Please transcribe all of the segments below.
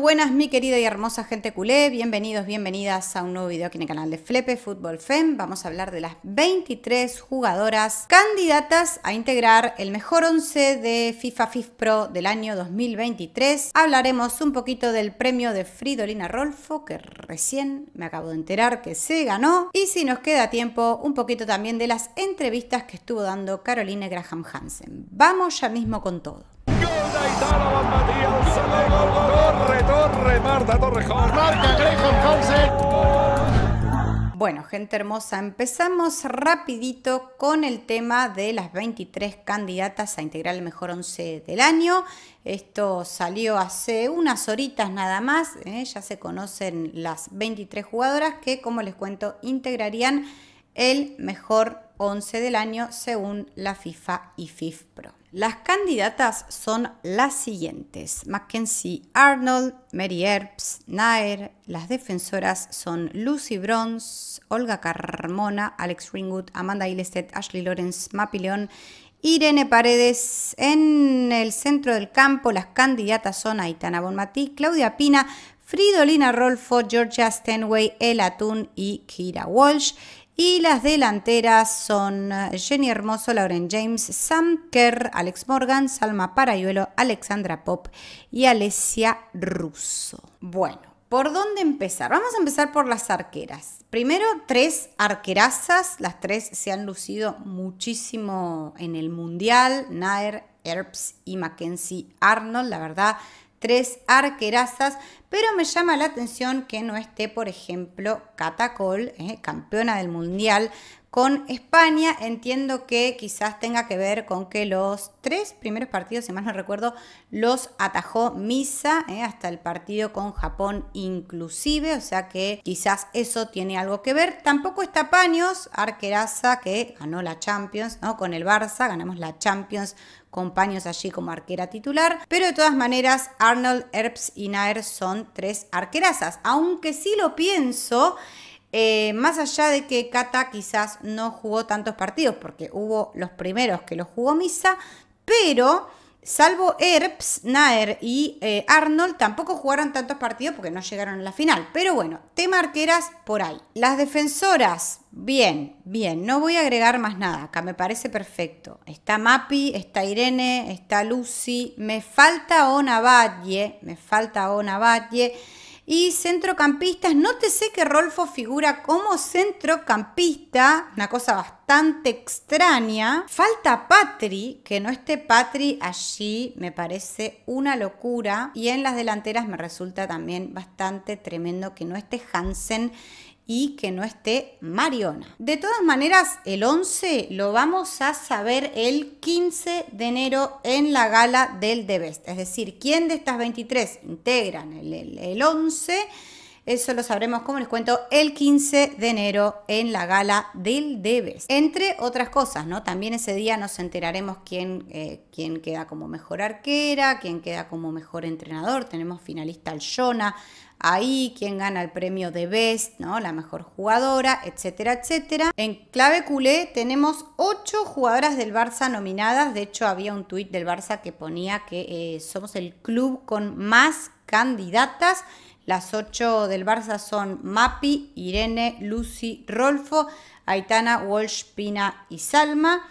buenas, mi querida y hermosa gente culé. Bienvenidos, bienvenidas a un nuevo video aquí en el canal de Flepe Football Fem. Vamos a hablar de las 23 jugadoras candidatas a integrar el mejor 11 de FIFA FIFPRO del año 2023. Hablaremos un poquito del premio de Fridolina Rolfö, que recién me acabo de enterar que se ganó. Y si nos queda tiempo, un poquito también de las entrevistas que estuvo dando Caroline Graham Hansen. Vamos ya mismo con todo. Aitana Bonmatí, Torre, Marta, Torrejón, marca Graham Hansen. Bueno, gente hermosa, empezamos rapidito con el tema de las 23 candidatas a integrar el mejor 11 del año. Esto salió hace unas horitas nada más, ya se conocen las 23 jugadoras que, como les cuento, integrarían el mejor 11 del año según la FIFA IFFHS. Las candidatas son las siguientes: Mackenzie Arnold, Mary Earps, Nair. Las defensoras son Lucy Bronze, Olga Carmona, Alex Ringwood, Amanda Ilestedt, Ashley Lawrence, Mapi León, Irene Paredes. En el centro del campo las candidatas son Aitana Bonmatí, Claudia Pina, Fridolina Rolfö, Georgia Stanway, El Atún y Keira Walsh. Y las delanteras son Jenni Hermoso, Lauren James, Sam Kerr, Alex Morgan, Salma Paralluelo, Alexandra Popp y Alessia Russo. Bueno, ¿por dónde empezar? Vamos a empezar por las arqueras. Primero, tres arquerazas. Las tres se han lucido muchísimo en el Mundial. Nair, Earps y Mackenzie Arnold, la verdad. Tres arquerazas, pero me llama la atención que no esté, por ejemplo, Catacol, campeona del Mundial con España. Entiendo que quizás tenga que ver con que los tres primeros partidos, si mal no recuerdo, los atajó Misa, hasta el partido con Japón inclusive, o sea que quizás eso tiene algo que ver. Tampoco está Paños, arqueraza que ganó la Champions, ¿no? Con el Barça, ganamos la Champions con Paños allí como arquera titular, pero de todas maneras Arnold, Earps y Nair son tres arquerazas, aunque sí lo pienso. Más allá de que Cata quizás no jugó tantos partidos, porque hubo los primeros que los jugó Misa, pero salvo Earps, Nair y Arnold tampoco jugaron tantos partidos porque no llegaron a la final. Pero bueno, tema arqueras por ahí. Las defensoras, bien, bien, no voy a agregar más nada, acá me parece perfecto. Está Mapi, está Irene, está Lucy, me falta Ona Batlle, Y centrocampistas, nótese que Rolfö figura como centrocampista, una cosa bastante extraña. Falta Patri, que no esté Patri allí me parece una locura. Y en las delanteras me resulta también bastante tremendo que no esté Hansen y que no esté Mariona. De todas maneras, el 11 lo vamos a saber el 15 de enero en la gala del The Best. Es decir, quién de estas 23 integran el 11, eso lo sabremos, como les cuento, el 15 de enero en la gala del The Best. Entre otras cosas, ¿no? También ese día nos enteraremos quién queda como mejor arquera, quién queda como mejor entrenador. Tenemos finalista al Jonah. Ahí quien gana el premio de Best, ¿no? La mejor jugadora, etcétera, etcétera. En clave culé tenemos 8 jugadoras del Barça nominadas. De hecho, había un tuit del Barça que ponía que somos el club con más candidatas. Las 8 del Barça son Mapi, Irene, Lucy, Rolfö, Aitana, Walsh, Pina y Salma.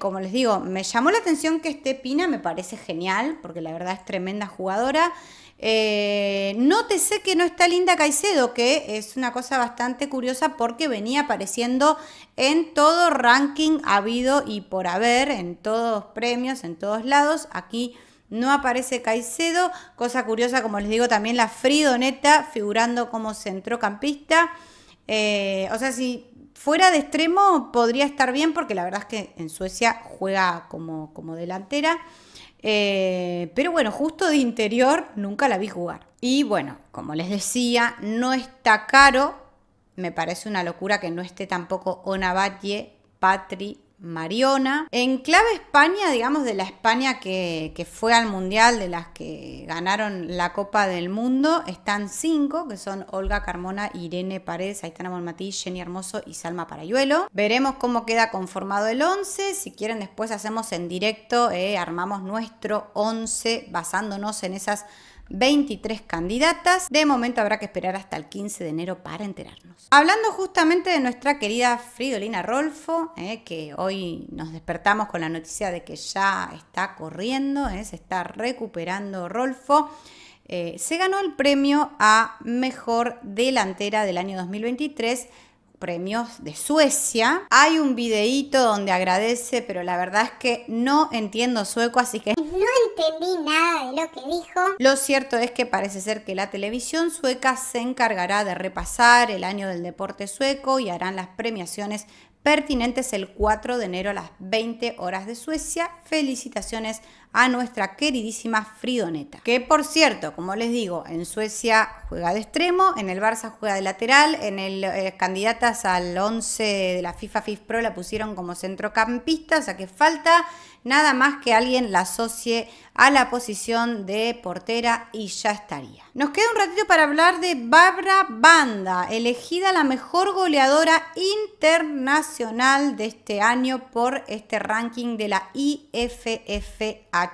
Como les digo, me llamó la atención que esté Pina, me parece genial, porque la verdad es tremenda jugadora. Nótese que no está Linda Caicedo, que es una cosa bastante curiosa porque venía apareciendo en todo ranking habido y por haber, en todos premios, en todos lados. Aquí no aparece Caicedo, cosa curiosa, como les digo, también la Fridoneta figurando como centrocampista. O sea, si fuera de extremo podría estar bien, porque la verdad es que en Suecia juega como delantera. Pero bueno, justo de interior nunca la vi jugar. Y bueno, como les decía, no está Caro. Me parece una locura que no esté tampoco Ona Batlle, Patri, Mariona. En clave España, digamos, de la España que fue al Mundial, de las que ganaron la Copa del Mundo, están 5, que son Olga Carmona, Irene Paredes, Aitana Bonmatí, Jenni Hermoso y Salma Paralluelo. Veremos cómo queda conformado el 11. Si quieren, después hacemos en directo, armamos nuestro 11 basándonos en esas 23 candidatas. De momento habrá que esperar hasta el 15 de enero para enterarnos. Hablando justamente de nuestra querida Fridolina Rolfö, que hoy nos despertamos con la noticia de que ya está corriendo, se está recuperando Rolfö. Se ganó el premio a Mejor Delantera del año 2023, premios de Suecia. Hay un videíto donde agradece, pero la verdad es que no entiendo sueco, así que no entendí nada de lo que dijo. Lo cierto es que parece ser que la televisión sueca se encargará de repasar el año del deporte sueco y harán las premiaciones pertinentes el 4 de enero a las 20 horas de Suecia. Felicitaciones a nuestra queridísima Fridoneta, que por cierto, como les digo, en Suecia juega de extremo, en el Barça juega de lateral, en el candidatas al 11 de la FIFA FIFPRO la pusieron como centrocampista, o sea que falta nada más que alguien la asocie a la posición de portera y ya estaría. Nos queda un ratito para hablar de Barbara Banda, elegida la mejor goleadora internacional de este año por este ranking de la IFFHS.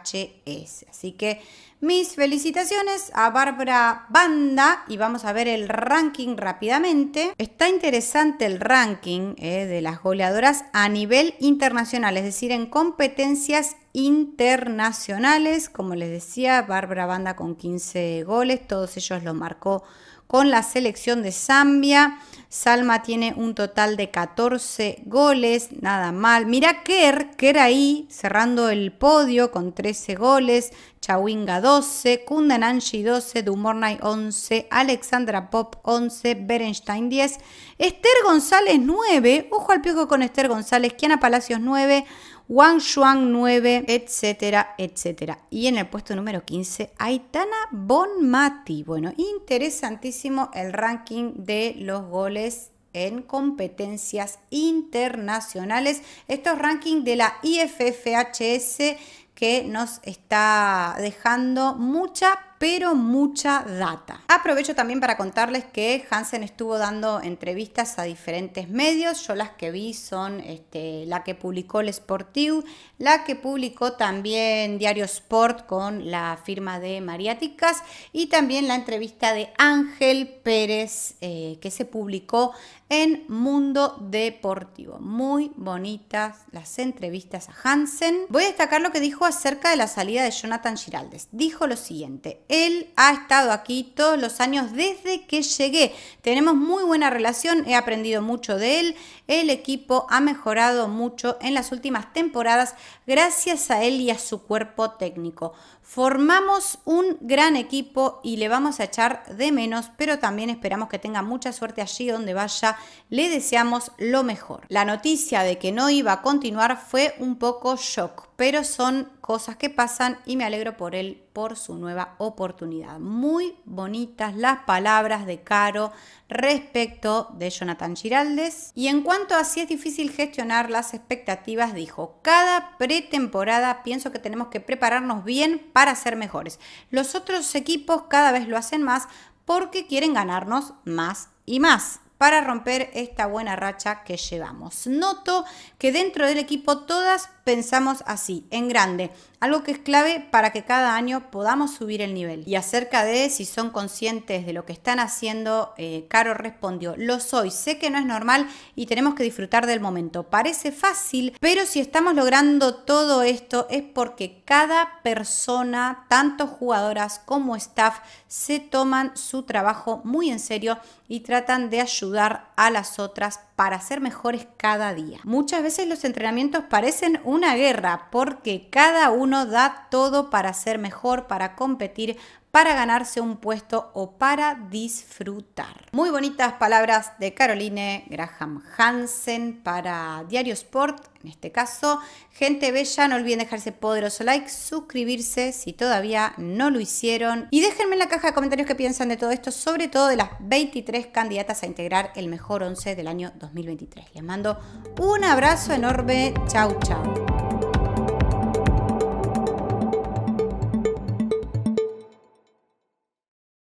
Así que mis felicitaciones a Barbara Banda y vamos a ver el ranking rápidamente. Está interesante el ranking de las goleadoras a nivel internacional, es decir, en competencias internacionales. Como les decía, Barbara Banda con 15 goles, todos ellos los marcó con la selección de Zambia. Salma tiene un total de 14 goles, nada mal. Mirá Kerr ahí cerrando el podio con 13 goles. Chawinga 12, Kundananji 12, Dumornay 11, Alexandra Popp 11, Berenstein 10, Esther González 9, ojo al piojo con Esther González, Kiana Palacios 9, Wang Shuang 9, etcétera, etcétera. Y en el puesto número 15, Aitana Bonmatí. Bueno, interesantísimo el ranking de los goles en competencias internacionales. Estos rankings de la IFFHS que nos está dejando mucha, pero mucha data. Aprovecho también para contarles que Hansen estuvo dando entrevistas a diferentes medios. Yo las que vi son la que publicó El Sportiu, la que publicó también Diario Sport con la firma de Mariáticas y también la entrevista de Ángel Pérez que se publicó en Mundo Deportivo. Muy bonitas las entrevistas a Hansen. Voy a destacar lo que dijo acerca de la salida de Jonathan Giraldes. Dijo lo siguiente: él ha estado aquí todos los años desde que llegué. Tenemos muy buena relación, he aprendido mucho de él. El equipo ha mejorado mucho en las últimas temporadas gracias a él y a su cuerpo técnico. Formamos un gran equipo y le vamos a echar de menos, pero también esperamos que tenga mucha suerte allí donde vaya. Le deseamos lo mejor. La noticia de que no iba a continuar fue un poco shock, pero son cosas que pasan y me alegro por él, por su nueva oportunidad. Muy bonitas las palabras de Caro respecto de Jonathan Giraldes. Y en cuanto a si es difícil gestionar las expectativas, dijo: cada pretemporada pienso que tenemos que prepararnos bien para ser mejores. Los otros equipos cada vez lo hacen más porque quieren ganarnos más y más para romper esta buena racha que llevamos. Noto que dentro del equipo todas pensamos así, en grande, algo que es clave para que cada año podamos subir el nivel. Y acerca de si son conscientes de lo que están haciendo, Caro respondió: lo soy, sé que no es normal y tenemos que disfrutar del momento. Parece fácil, pero si estamos logrando todo esto es porque cada persona, tanto jugadoras como staff, se toman su trabajo muy en serio y tratan de ayudar a las otras para ser mejores cada día. Muchas veces los entrenamientos parecen una guerra porque cada uno da todo para ser mejor, para competir, para ganarse un puesto o para disfrutar. Muy bonitas palabras de Caroline Graham Hansen para Diario Sport. En este caso, gente bella, no olviden dejar ese poderoso like, suscribirse si todavía no lo hicieron y déjenme en la caja de comentarios qué piensan de todo esto, sobre todo de las 23 candidatas a integrar el mejor 11 del año 2023. Les mando un abrazo enorme. Chau, chau.